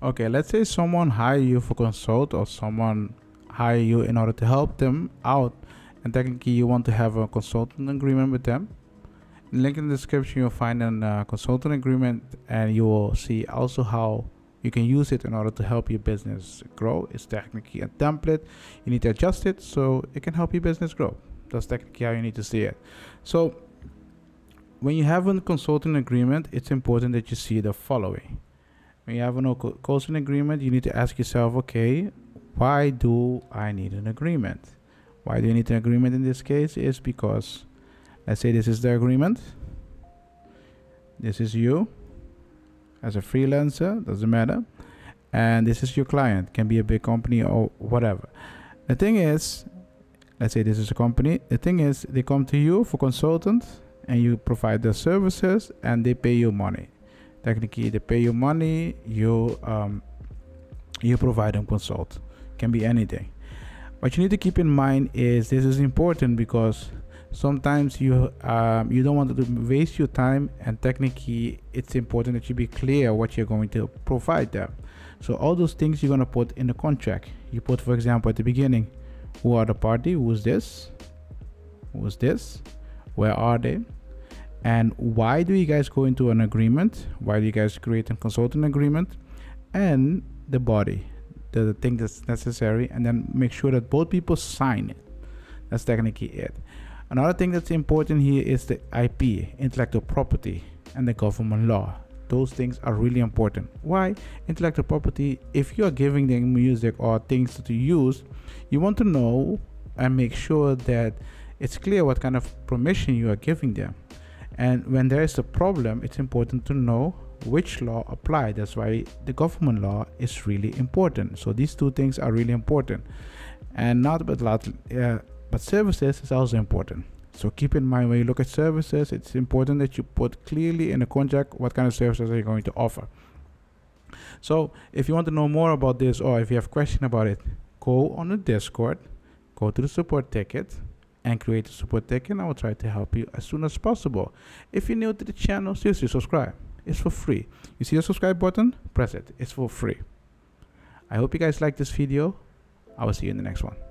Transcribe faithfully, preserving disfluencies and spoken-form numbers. Okay, let's say someone hire you for consult, or someone hire you in order to help them out, and technically you want to have a consultant agreement with them. Link in the description, you'll find a uh, consultant agreement, and you will see also how you can use it in order to help your business grow. It's technically a template. You need to adjust it so it can help your business grow. That's technically how you need to see it. So when you have a consultant agreement, it's important that you see the following. When you have a consultant agreement, you need to ask yourself, okay, why do I need an agreement? Why do you need an agreement in this case? Is because, let's say this is the agreement. This is you as a freelancer, doesn't matter. And this is your client, can be a big company or whatever. The thing is, let's say this is a company. The thing is, they come to you for consultant and you provide their services and they pay you money. Technically, they pay you money, you, um, you provide them consult. Can be anything. What you need to keep in mind is this is important because sometimes you um, you don't want to waste your time, and technically it's important that you be clear what you're going to provide them. So all those things you're going to put in the contract. You put, for example, at the beginning, who are the party, who's this, who's this, where are they, and why do you guys go into an agreement, why do you guys create a consultant agreement, and the body, the, the thing that's necessary, and then make sure that both people sign it. That's technically it. Another thing that's important here is the I P, intellectual property, and the government law. Those things are really important. Why? Intellectual property, if you're giving them music or things to use, you want to know and make sure that it's clear what kind of permission you are giving them. And when there is a problem, it's important to know which law applies. That's why the government law is really important. So these two things are really important. And not but lot. Uh, But services is also important. So keep in mind when you look at services, it's important that you put clearly in the contract what kind of services are you going to offer. So if you want to know more about this, or if you have a question about it, go on the Discord, go to the support ticket and create a support ticket, and I will try to help you as soon as possible. If you're new to the channel, seriously, subscribe. It's for free. You see the subscribe button? Press it. It's for free. I hope you guys like this video. I will see you in the next one.